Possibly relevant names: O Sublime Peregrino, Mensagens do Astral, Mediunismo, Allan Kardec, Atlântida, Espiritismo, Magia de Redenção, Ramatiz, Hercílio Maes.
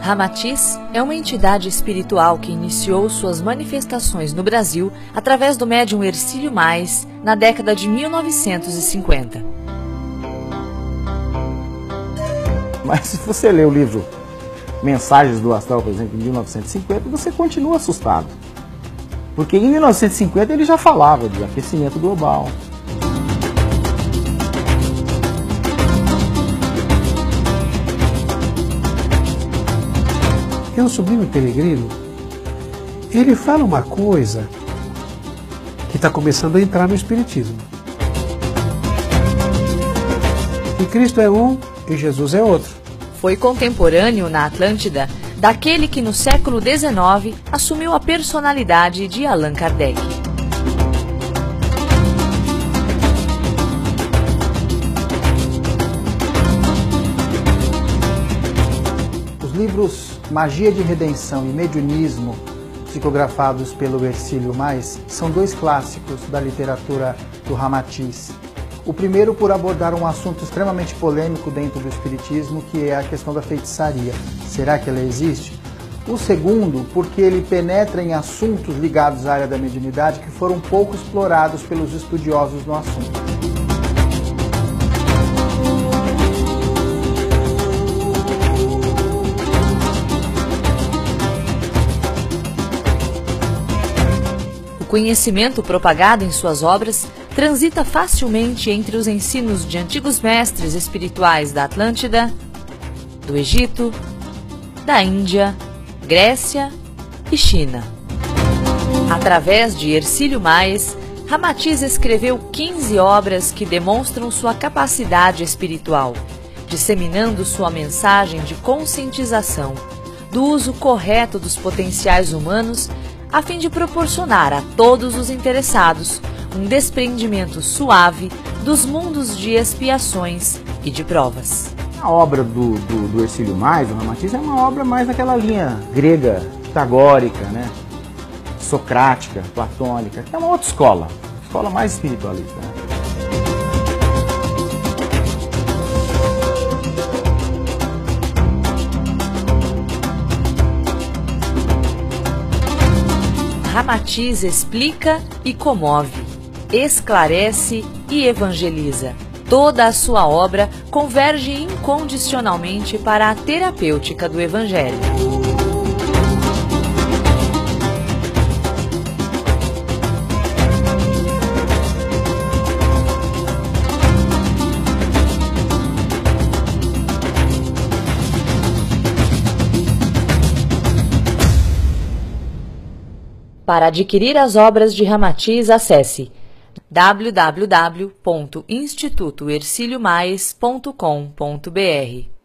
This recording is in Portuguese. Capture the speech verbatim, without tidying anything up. Ramatiz é uma entidade espiritual que iniciou suas manifestações no Brasil através do médium Hercílio Maes na década de mil novecentos e cinquenta. Mas se você ler o livro Mensagens do Astral, por exemplo, de mil novecentos e cinquenta, você continua assustado. Porque em mil novecentos e cinquenta ele já falava de aquecimento global. E o Sublime Peregrino, ele fala uma coisa que está começando a entrar no Espiritismo. E Cristo é um e Jesus é outro. Foi contemporâneo na Atlântida daquele que no século dezenove assumiu a personalidade de Allan Kardec. Os livros Magia de Redenção e Mediunismo, psicografados pelo Hercílio Maes, são dois clássicos da literatura do Ramatiz. O primeiro por abordar um assunto extremamente polêmico dentro do Espiritismo, que é a questão da feitiçaria. Será que ela existe? O segundo, porque ele penetra em assuntos ligados à área da mediunidade que foram pouco explorados pelos estudiosos no assunto. O conhecimento propagado em suas obras transita facilmente entre os ensinos de antigos mestres espirituais da Atlântida, do Egito, da Índia, Grécia e China. Através de Hercílio Maes, Ramatiz escreveu quinze obras que demonstram sua capacidade espiritual, disseminando sua mensagem de conscientização, do uso correto dos potenciais humanos a fim de proporcionar a todos os interessados um desprendimento suave dos mundos de expiações e de provas. A obra do, do, do Hercílio Maes, o Ramatiz, é uma obra mais daquela linha grega, pitagórica, né? Socrática, platônica. É uma outra escola, escola mais espiritualista, né? Ramatiz explica e comove, esclarece e evangeliza. Toda a sua obra converge incondicionalmente para a terapêutica do Evangelho. Para adquirir as obras de Ramatiz, acesse w w w ponto instituto hercílio maes ponto com ponto br.